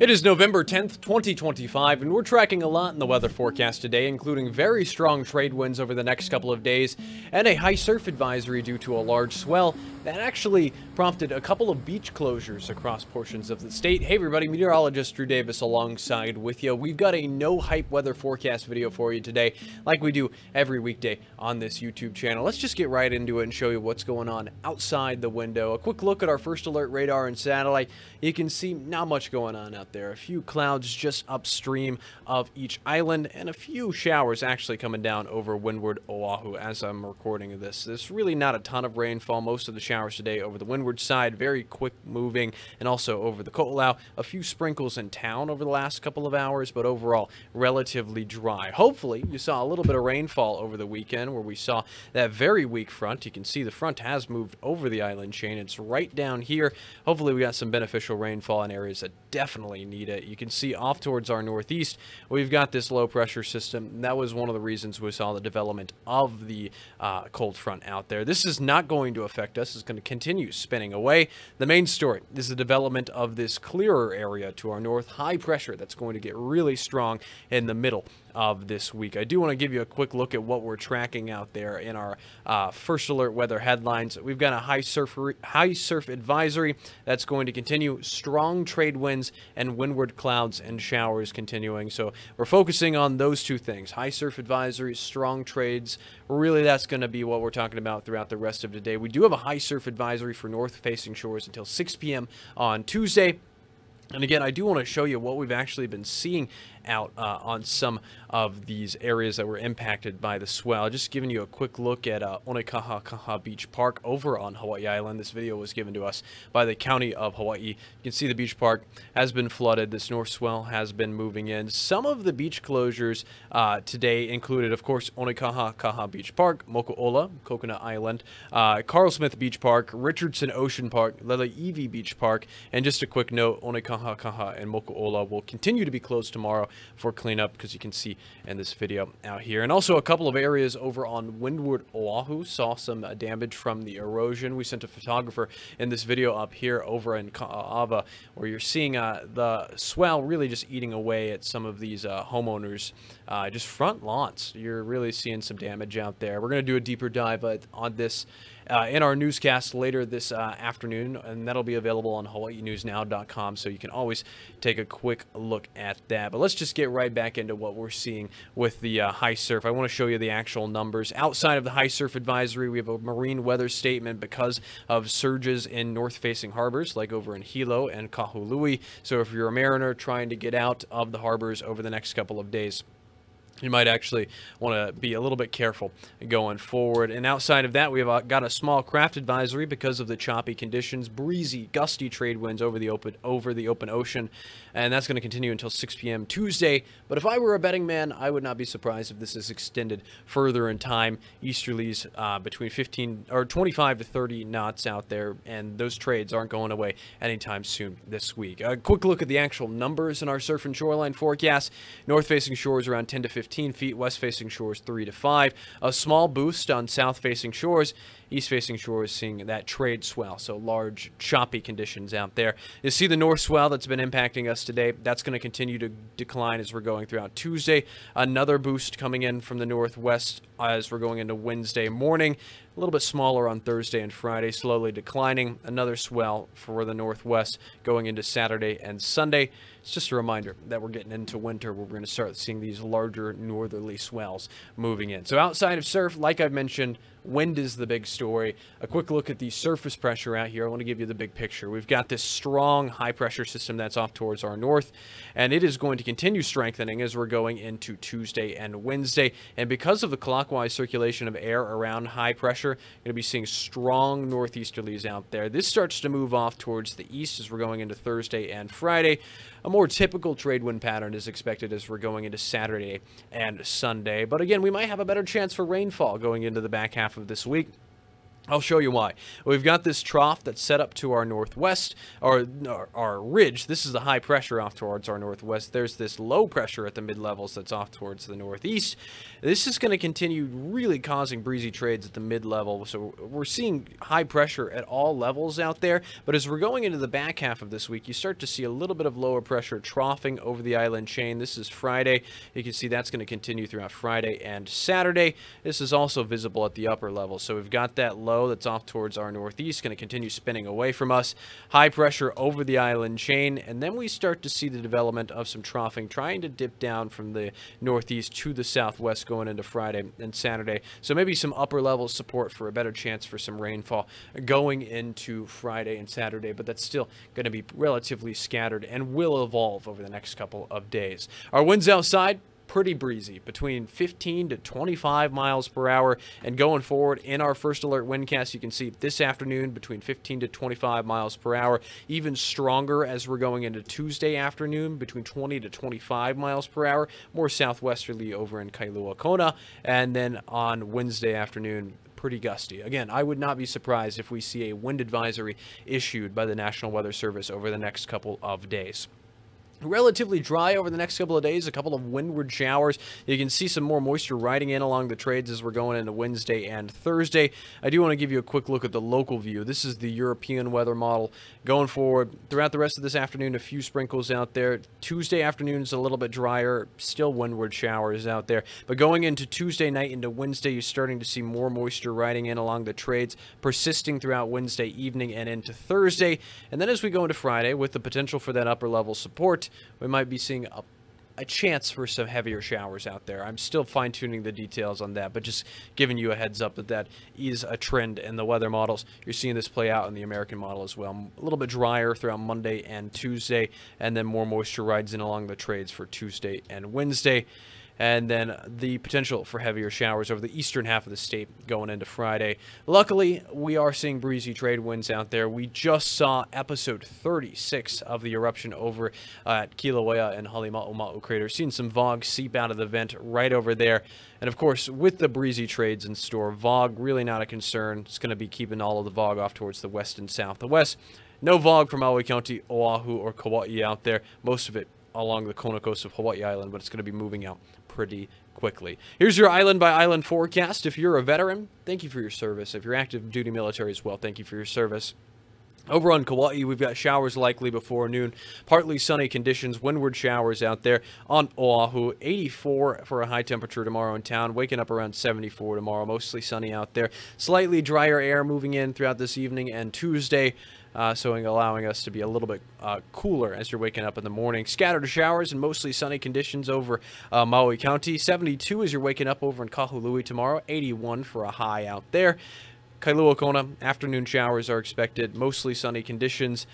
It is November 10th, 2025, and we're tracking a lot in the weather forecast today, including very strong trade winds over the next couple of days, and a high surf advisory due to a large swell that actually prompted a couple of beach closures across portions of the state. Hey everybody, meteorologist Drew Davis alongside with you. We've got a no-hype weather forecast video for you today, like we do every weekday on this YouTube channel. Let's just get right into it and show you what's going on outside the window. A quick look at our first alert radar and satellite. You can see not much going on out there. A few clouds just upstream of each island and a few showers actually coming down over windward Oahu as I'm recording this. There's really not a ton of rainfall. Most of the showers today over the windward side, very quick moving, and also over the Ko'olau. A few sprinkles in town over the last couple of hours, but overall relatively dry. Hopefully you saw a little bit of rainfall over the weekend where we saw that very weak front. You can see the front has moved over the island chain. It's right down here. Hopefully we got some beneficial rainfall in areas that definitely need it. You can see off towards our northeast, we've got this low pressure system. That was one of the reasons we saw the development of the cold front out there. This is not going to affect us. It's going to continue spinning away. The main story is the development of this clearer area to our north, high pressure that's going to get really strong in the middle of this week. I do want to give you a quick look at what we're tracking out there in our first alert weather headlines. We've got a high surf advisory that's going to continue, strong trade winds and windward clouds and showers continuing. So we're focusing on those two things, high surf advisory, strong trades. Really, that's going to be what we're talking about throughout the rest of today. We do have a high surf advisory for north facing shores until 6 p.m. on Tuesday. And again, I do want to show you what we've actually been seeing out on some of these areas that were impacted by the swell. Just giving you a quick look at Onekahakaha Beach Park over on Hawaii Island. This video was given to us by the County of Hawaii. You can see the beach park has been flooded. This north swell has been moving in. Some of the beach closures today included, of course, Onekahakaha Beach Park, Mokuola, Coconut Island, Carl Smith Beach Park, Richardson Ocean Park, Lele Ivi Beach Park, and just a quick note, Onekahakaha and Mokuola will continue to be closed tomorrow for cleanup, because you can see in this video out here. And also a couple of areas over on windward Oahu saw some damage from the erosion. We sent a photographer in this video up here over in Kaaawa, where you're seeing the swell really just eating away at some of these homeowners, just front lawns. You're really seeing some damage out there. We're going to do a deeper dive on this in our newscast later this afternoon, and that'll be available on HawaiiNewsNow.com, so you can always take a quick look at that. But let's just get right back into what we're seeing with the high surf. I want to show you the actual numbers. Outside of the high surf advisory, we have a marine weather statement because of surges in north-facing harbors, like over in Hilo and Kahului. So if you're a mariner trying to get out of the harbors over the next couple of days, you might actually want to be a little bit careful going forward. And outside of that, we have got a small craft advisory because of the choppy conditions, breezy, gusty trade winds over the open ocean, and that's going to continue until 6 p.m. Tuesday. But if I were a betting man, I would not be surprised if this is extended further in time. Easterlies between 15 or 25 to 30 knots out there, and those trades aren't going away anytime soon this week. A quick look at the actual numbers in our surf and shoreline forecast. North-facing shores around 10 to 15 feet, west-facing shores 3 to 5. A small boost on south-facing shores. East-facing shores seeing that trade swell, so large choppy conditions out there. You see the north swell that's been impacting us today. That's going to continue to decline as we're going throughout Tuesday. Another boost coming in from the northwest as we're going into Wednesday morning. A little bit smaller on Thursday and Friday, slowly declining. Another swell for the northwest going into Saturday and Sunday. It's just a reminder that we're getting into winter where we're going to start seeing these larger northerly swells moving in. So outside of surf, like I've mentioned, wind is the big story. A quick look at the surface pressure out here. I want to give you the big picture. We've got this strong high pressure system that's off towards our north, and it is going to continue strengthening as we're going into Tuesday and Wednesday. And because of the clockwise circulation of air around high pressure, you're going to be seeing strong northeasterlies out there. This starts to move off towards the east as we're going into Thursday and Friday. A more typical trade wind pattern is expected as we're going into Saturday and Sunday. But again, we might have a better chance for rainfall going into the back half of this week. I'll show you why. We've got this trough that's set up to our northwest, or our ridge. This is the high pressure off towards our northwest. There's this low pressure at the mid-levels that's off towards the northeast. This is going to continue really causing breezy trades at the mid-level. So we're seeing high pressure at all levels out there. But as we're going into the back half of this week, you start to see a little bit of lower pressure troughing over the island chain. This is Friday. You can see that's going to continue throughout Friday and Saturday. This is also visible at the upper level. So we've got that low that's off towards our northeast, going to continue spinning away from us. High pressure over the island chain, and then we start to see the development of some troughing, trying to dip down from the northeast to the southwest going into Friday and Saturday. So maybe some upper level support for a better chance for some rainfall going into Friday and Saturday, but that's still going to be relatively scattered and will evolve over the next couple of days. Our winds outside, pretty breezy, between 15 to 25 miles per hour. And going forward in our first alert windcast, you can see this afternoon between 15 to 25 miles per hour, even stronger as we're going into Tuesday afternoon, between 20 to 25 miles per hour, more southwesterly over in Kailua Kona. And then on Wednesday afternoon, pretty gusty. Again, I would not be surprised if we see a wind advisory issued by the National Weather Service over the next couple of days. Relatively dry over the next couple of days, a couple of windward showers. You can see some more moisture riding in along the trades as we're going into Wednesday and Thursday. I do want to give you a quick look at the local view. This is the European weather model. Going forward, throughout the rest of this afternoon, a few sprinkles out there. Tuesday afternoon is a little bit drier, still windward showers out there. But going into Tuesday night into Wednesday, you're starting to see more moisture riding in along the trades, persisting throughout Wednesday evening and into Thursday. And then as we go into Friday, with the potential for that upper level support, we might be seeing a chance for some heavier showers out there. I'm still fine-tuning the details on that, but just giving you a heads up that that is a trend in the weather models. You're seeing this play out in the American model as well. A little bit drier throughout Monday and Tuesday, and then more moisture rides in along the trades for Tuesday and Wednesday. And then the potential for heavier showers over the eastern half of the state going into Friday. Luckily, we are seeing breezy trade winds out there. We just saw episode 36 of the eruption over at Kilauea and Halemaumau Crater. Seen some VOG seep out of the vent right over there. And of course, with the breezy trades in store, VOG really not a concern. It's going to be keeping all of the VOG off towards the west and south. The west, no VOG from Maui County, Oahu, or Kauai out there. Most of it along the Kona coast of Hawaii Island, but it's going to be moving out pretty quickly. Here's your island by island forecast. If you're a veteran, thank you for your service. If you're active duty military as well, thank you for your service. Over on Kauai, we've got showers likely before noon. Partly sunny conditions, windward showers out there. On Oahu, 84 for a high temperature tomorrow in town. Waking up around 74 tomorrow. Mostly sunny out there. Slightly drier air moving in throughout this evening and Tuesday. So allowing us to be a little bit cooler as you're waking up in the morning. Scattered showers and mostly sunny conditions over Maui County. 72 as you're waking up over in Kahului tomorrow. 81 for a high out there. Kailua Kona, afternoon showers are expected, mostly sunny conditions.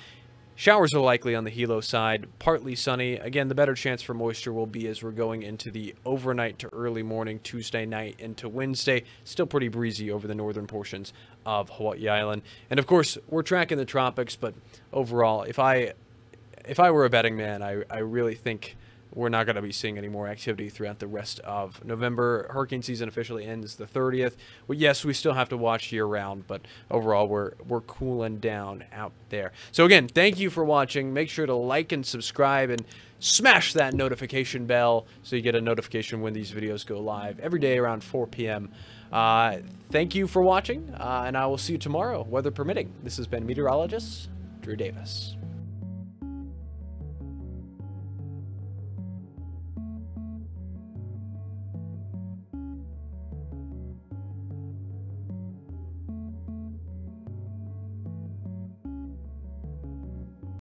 Showers are likely on the Hilo side, partly sunny. Again, the better chance for moisture will be as we're going into the overnight to early morning, Tuesday night into Wednesday. Still pretty breezy over the northern portions of Hawaii Island. And of course, we're tracking the tropics, but overall, if I were a betting man, I really think we're not going to be seeing any more activity throughout the rest of November. Hurricane season officially ends the 30th. Well, yes, we still have to watch year-round, but overall, we're cooling down out there. So again, thank you for watching. Make sure to like and subscribe and smash that notification bell so you get a notification when these videos go live every day around 4 p.m. Thank you for watching, and I will see you tomorrow, weather permitting. This has been meteorologist Drew Davis.